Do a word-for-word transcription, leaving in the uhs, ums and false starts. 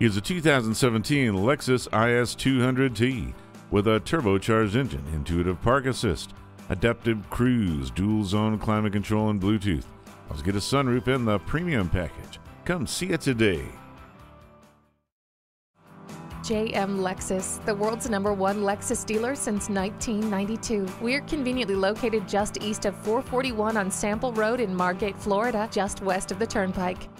is a two thousand seventeen Lexus I S two hundred T with a turbocharged engine, intuitive park assist, adaptive cruise, dual zone climate control, and Bluetooth. Let's get a sunroof in the premium package. Come see it today. J M Lexus, the world's number one Lexus dealer since nineteen ninety-two. We're conveniently located just east of four forty-one on Sample Road in Margate, Florida, just west of the Turnpike.